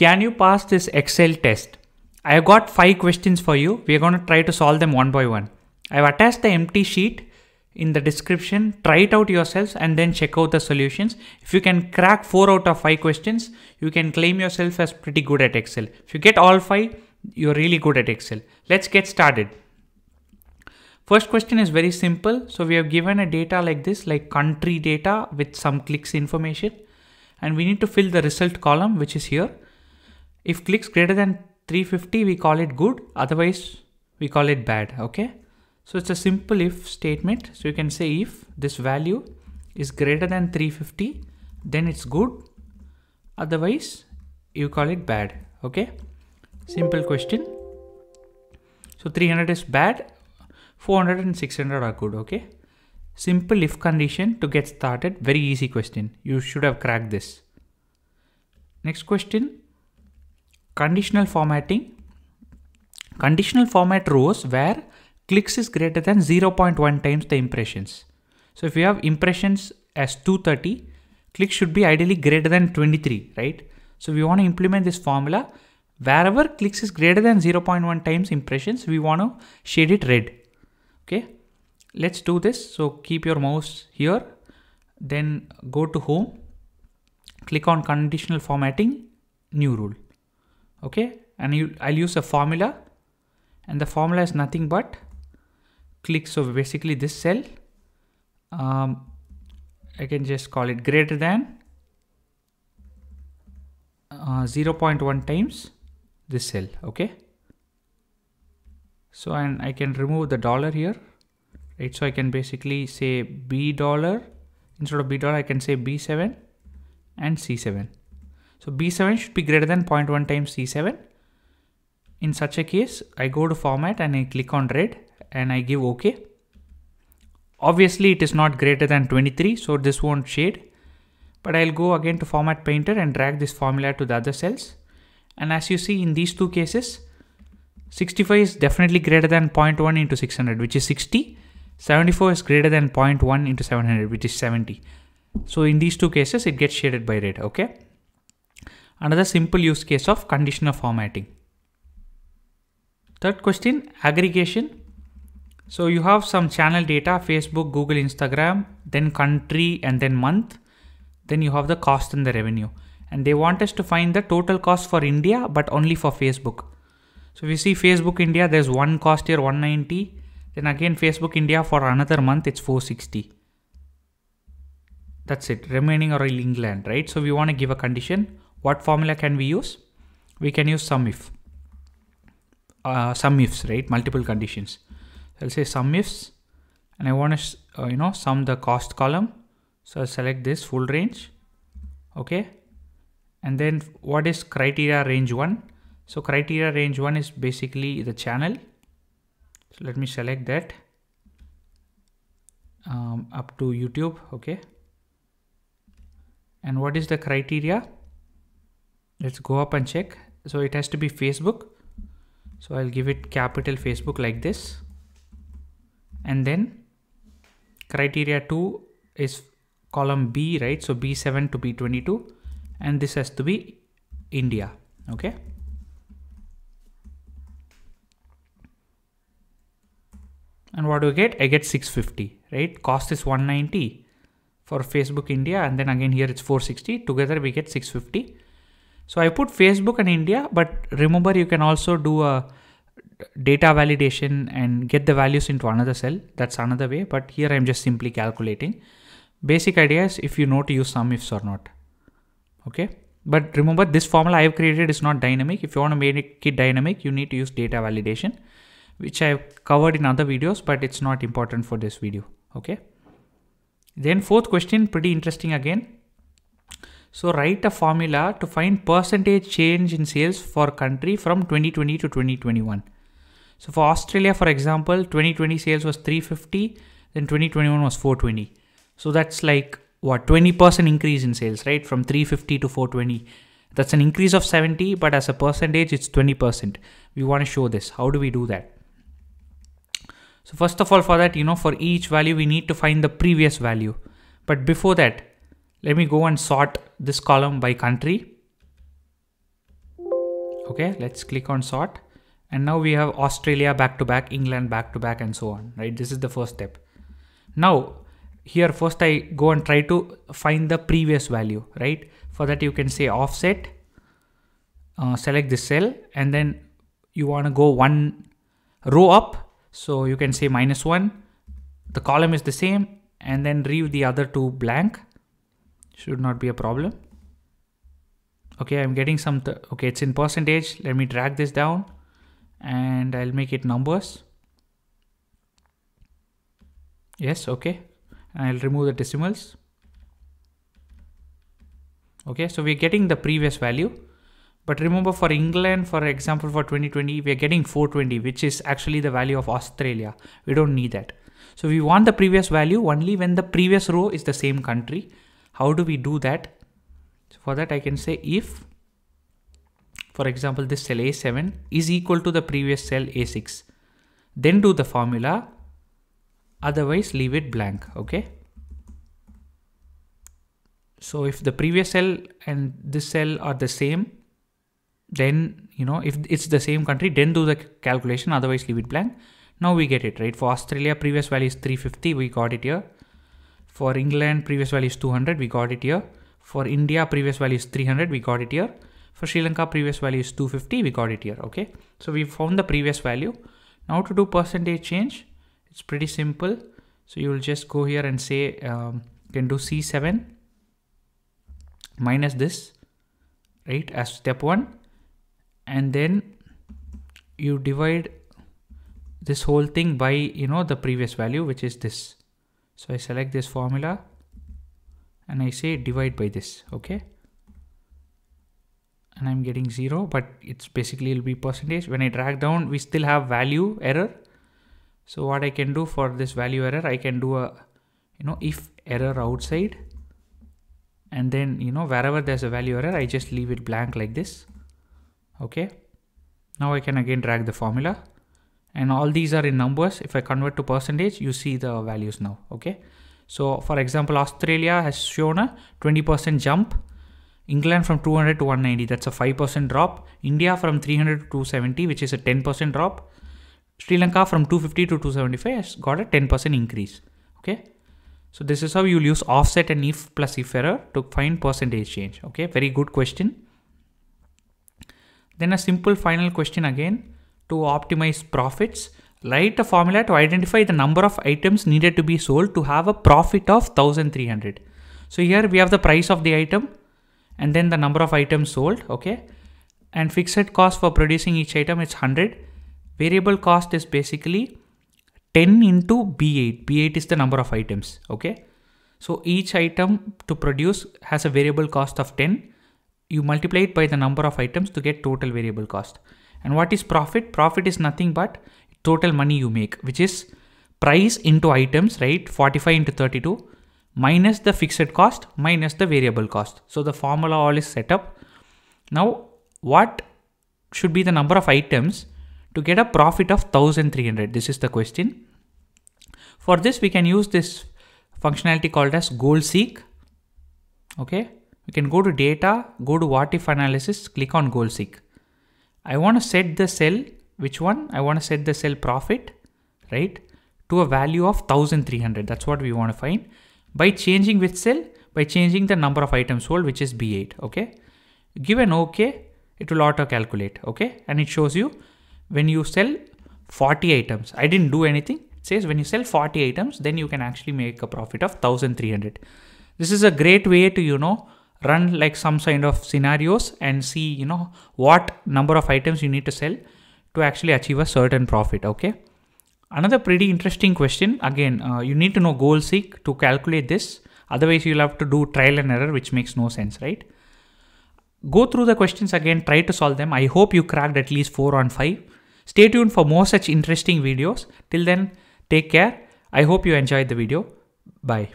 Can you pass this Excel test? I have got 5 questions for you. We are going to try to solve them one by one. I have attached the empty sheet in the description. Try it out yourselves and then check out the solutions. If you can crack 4 out of 5 questions, you can claim yourself as pretty good at Excel. If you get all 5, you're really good at Excel. Let's get started. First question is very simple. So we have given a data like this, like country data with some clicks information, and we need to fill the result column, which is here. If clicks greater than 350, we call it good. Otherwise we call it bad. Okay. So it's a simple if statement. So you can say if this value is greater than 350, then it's good. Otherwise you call it bad. Okay. Simple question. So 300 is bad. 400 and 600 are good. Okay. Simple if condition to get started. Very easy question. You should have cracked this. Next question. Conditional formatting. Conditional format rows where clicks is greater than 0.1 times the impressions. So if you have impressions as 230, clicks should be ideally greater than 23, right? So we want to implement this formula. Wherever clicks is greater than 0.1 times impressions, we want to shade it red. Okay, let's do this. So keep your mouse here, then go to home, click on conditional formatting, new rule. Okay, and I'll use a formula, and the formula is nothing but clicks. So basically this cell, I can just call it greater than 0.1 times this cell. Okay. So, and I can remove the dollar here, right? So I can basically say B dollar, instead of B dollar, I can say B7 and C7. So B7 should be greater than 0.1 times C7. In such a case, I go to format and I click on red and I give OK. Obviously it is not greater than 23, so this won't shade, but I'll go again to format painter and drag this formula to the other cells. And as you see in these two cases, 65 is definitely greater than 0.1 into 600, which is 60. 74 is greater than 0.1 into 700, which is 70. So in these two cases, it gets shaded by red. Okay. Another simple use case of conditional formatting. Third question, aggregation. So you have some channel data, Facebook, Google, Instagram, then country and then month. Then you have the cost and the revenue. And they want us to find the total cost for India, but only for Facebook. So we see Facebook India, there's one cost here, 190. Then again, Facebook India for another month, it's 460. That's it. Remaining are in England, right? So we want to give a condition. What formula can we use? We can use SUMIFS, right? Multiple conditions. I'll say SUMIFS, and I want to, sum the cost column. So I'll select this full range. Okay. And then what is criteria range 1? So criteria range 1 is basically the channel. So let me select that up to YouTube. Okay. And what is the criteria? Let's go up and check. So it has to be Facebook. So I'll give it capital Facebook like this. And then criteria 2 is column B, right? So B7 to B22, and this has to be India. Okay. And what do I get? I get 650, right? Cost is 190 for Facebook India. And then again, here it's 460. Together we get 650. So I put Facebook and India, but remember you can also do a data validation and get the values into another cell. That's another way, but here I'm just simply calculating. Basic idea is if you know to use SUMIFS or not. Okay. But remember this formula I have created is not dynamic. If you want to make it dynamic, you need to use data validation, which I have covered in other videos, but it's not important for this video. Okay. Then fourth question, pretty interesting again. So write a formula to find percentage change in sales for country from 2020 to 2021. So for Australia, for example, 2020 sales was 350, then 2021 was 420. So that's like what, 20% increase in sales, right? From 350 to 420. That's an increase of 70, but as a percentage, it's 20%. We want to show this. How do we do that? So first of all, for that, for each value, we need to find the previous value. But before that, let me go and sort this column by country. Okay, let's click on sort. And now we have Australia back to back, England back to back, and so on, right? This is the first step. Now here first I go and try to find the previous value, right? For that you can say offset, select this cell, and then you want to go one row up. So you can say -1, the column is the same, and then leave the other two blank. Should not be a problem. Okay, I'm getting some, okay, it's in percentage. Let me drag this down and I'll make it numbers. Yes, okay. And I'll remove the decimals. Okay, so we're getting the previous value. But remember, for England, for example, for 2020, we're getting 420, which is actually the value of Australia. We don't need that. So we want the previous value only when the previous row is the same country. How do we do that? So for that, I can say if, for example, this cell A7 is equal to the previous cell A6, then do the formula. Otherwise, leave it blank. Okay. So if the previous cell and this cell are the same, then, you know, if it's the same country, then do the calculation. Otherwise, leave it blank. Now we get it, right? For Australia, previous value is 350. We got it here. For England, previous value is 200. We got it here. For India, previous value is 300. We got it here. For Sri Lanka, previous value is 250. We got it here. Okay. So we found the previous value. Now to do percentage change, it's pretty simple. So you will just go here and say, you can do C7 minus this, right, as step one. And then you divide this whole thing by, you know, the previous value, which is this. So I select this formula and I say divide by this. Okay. And I'm getting 0, but it's basically it'll be percentage. When I drag down, we still have value error. So what I can do for this value error, I can do a, you know, if error outside, and then, you know, wherever there's a value error, I just leave it blank like this. Okay. Now I can again drag the formula, and all these are in numbers. If I convert to percentage, you see the values now. Okay. So for example, Australia has shown a 20% jump. England from 200 to 190, that's a 5% drop. India from 300 to 270, which is a 10% drop. Sri Lanka from 250 to 275 has got a 10% increase. Okay. So this is how you'll use offset and if plus if error to find percentage change. Okay. Very good question. Then a simple final question again to optimize profits. Write a formula to identify the number of items needed to be sold to have a profit of 1,300. So here we have the price of the item and then the number of items sold. Okay. And fixed cost for producing each item is 100. Variable cost is basically 10 into B8. B8 is the number of items. Okay. So each item to produce has a variable cost of 10. You multiply it by the number of items to get total variable cost. And what is profit? Profit is nothing but total money you make, which is price into items, right? 45 into 32 minus the fixed cost minus the variable cost. So the formula all is set up. Now, what should be the number of items to get a profit of 1,300? This is the question. For this, we can use this functionality called as goal seek. Okay. We can go to data, go to what if analysis, click on goal seek. I want to set the cell, which one? I want to set the cell profit, right, to a value of 1,300. That's what we want to find. By changing which cell? By changing the number of items sold, which is B8. Okay. Give an okay, it will auto calculate. Okay. And it shows you, when you sell 40 items, I didn't do anything. It says when you sell 40 items, then you can actually make a profit of 1,300. This is a great way to, you know, run like some kind of scenarios and see, you know, what number of items you need to sell to actually achieve a certain profit. Okay. Another pretty interesting question. Again, you need to know goal seek to calculate this. Otherwise you'll have to do trial and error, which makes no sense, right? Go through the questions again, try to solve them. I hope you cracked at least 4 on 5. Stay tuned for more such interesting videos. Till then, take care. I hope you enjoyed the video. Bye.